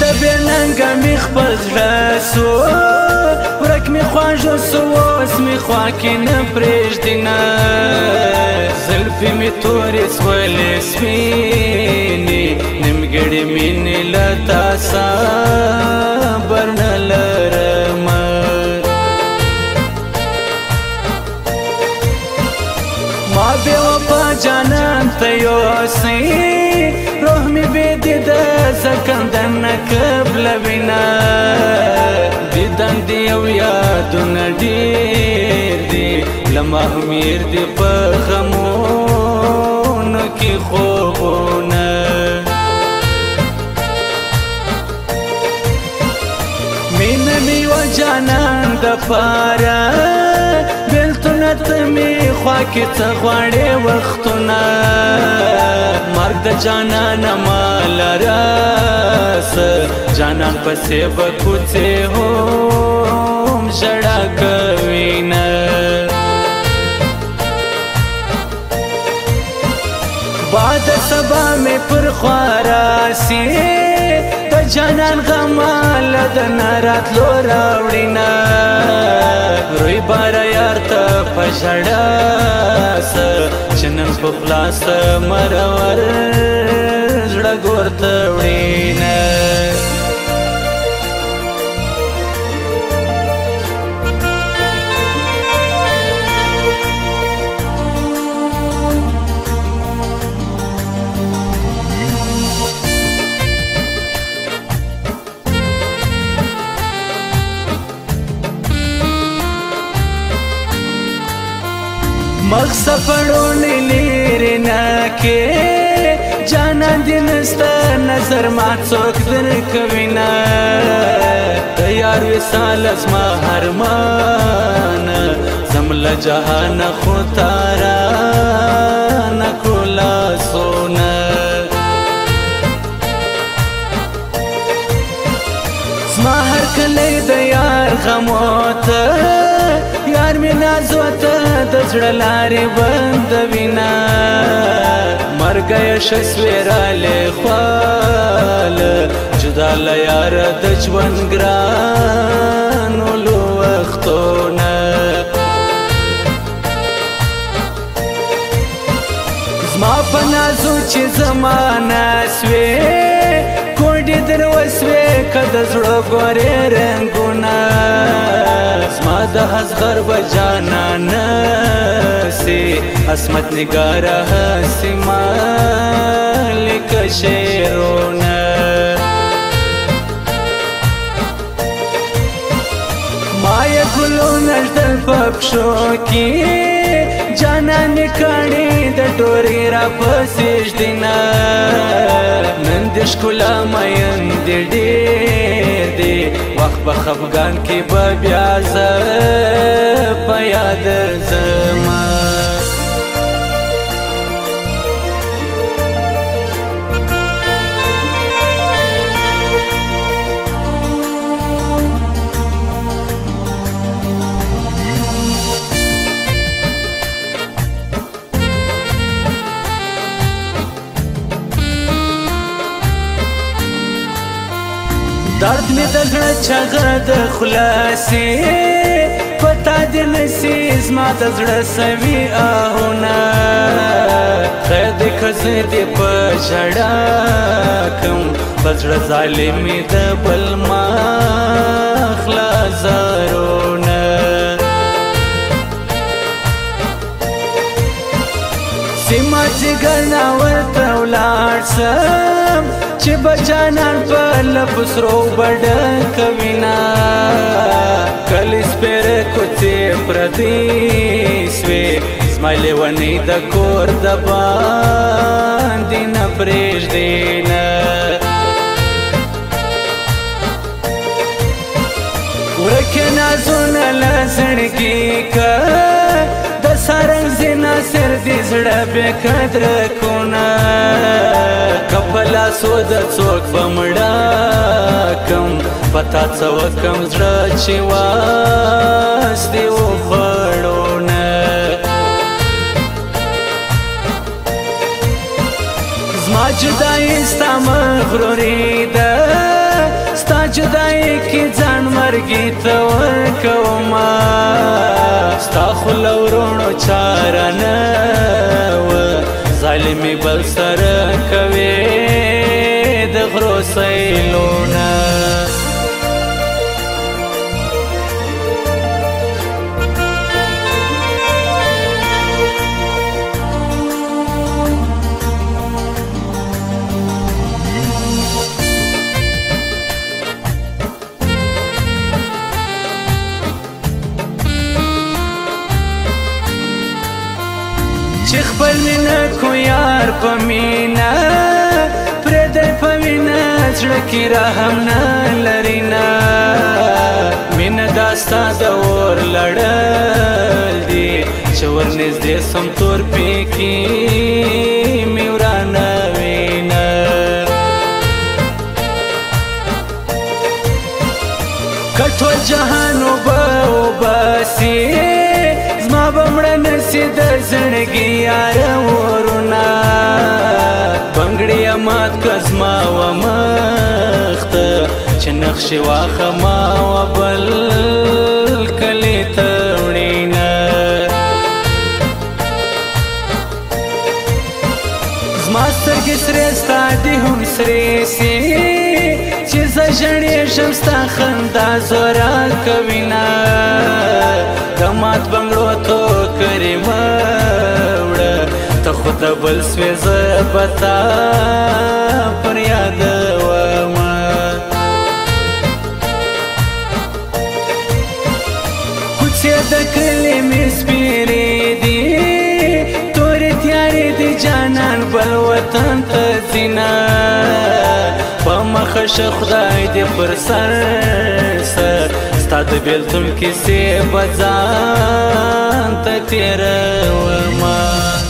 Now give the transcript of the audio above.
ته بې ننګه مې خپل زړه سو ورک مې خواږه سو اوس مې خوا کې نه پرېږدي نه زلفې مې تورې سولې سپینې نیمګړې مینې له تا صبر نه لرمه ما بې وفا جانان ته یوسې روح می بدیده زکندن نقبل وینا دیدن دیو یادون دیر دی لمح میر دی پغمون کی خوبونه مین می و جانان د پارا بلتونت می خوا کې څه غواړې وختونه مرګ د جانانه ما لراسه جانان پسې به کوڅې هم ژړا کوي نه باد سبا مې پر خوا راسي د جانان غم له د نه راتلو راوړي نه روی باره یار ته په ژړا چنن په خلاص مرور زړه ګورته وړي نه مخ سفرونه لري نه کې جانان دې نستا نظر ما څوک درکوي نه تیار وسال اسما هرمان زمل جهان خو تارا نکولا سونا زما هر کله د یار غموت یار می نازو ته د زړه لارې بندوي نه مرګ یې شسوې رالی خواله جدا له یاره د ژوند ګرانو لو وختونه زما په نازو چې زمانه سوې کوډې در وسوې که د زړه ګورې رنګونه زما د اصغر و جانان سي عصمت نگاره هسې مالک شعرونه ما یې ګلونه ږدل په پښو کې جانان مې کاڼې د ډورې راپسې ږدي نه نن د ښکلا مین دې ډېر دی وخت په خفګان کې به بیا زه په یاد زما درد می د زړه چغه د خلاصې پتا دې نسي زما د زړه سوي آهونه خیر دې که زه دې په ژړا کړم په زړه ظالمې د بل ما خلاصارونه زما جګر نه ورته ولاړ سم چې بچانان په لفظ رو بډ کوي نه کله سپر کوڅې پردي سوې زما لیونۍ د کور د باندې نه پرېږدي نه ورکه نازونه له زړګي که د سارنګ زینا سر دې زړه بې قدره کونه کپلا سود څوک بمړا کم پتا څوک کم زړه چې واس دی و پړونه زما جدای ستا مغرورې ده जुदाई की जान मर्गी तवकमा स्ता خلورونو چارانه و ظالمی بل سر کوي د غرو سیلونه خپل مینه کو یار پمینه پر دې پمینه چړکی رحم نه لرینا مینه داستا د اور لړل دی چور نږدې سم تور پکې میورانه وینا کټو جهان وباسي बमड़न से दर्शन यार वोरुना बंगड़िया मात कसमा व मख्त चनक्ष वाखमा व बल कले तवणीना मास्तर किसरेस्ता दी हम सरे से चीज जड़े शमस्ता खंदा जोरा कविना कमात तखुद बल स्वेज बता पर याद वमा कुछ दखले में स्पेरे दी तोरे त्यारे दी जानन बल वतन तजीना पमख शखदाई दे पर सर सर स्ताद बेल तुम किसे बजान त तेरा वमा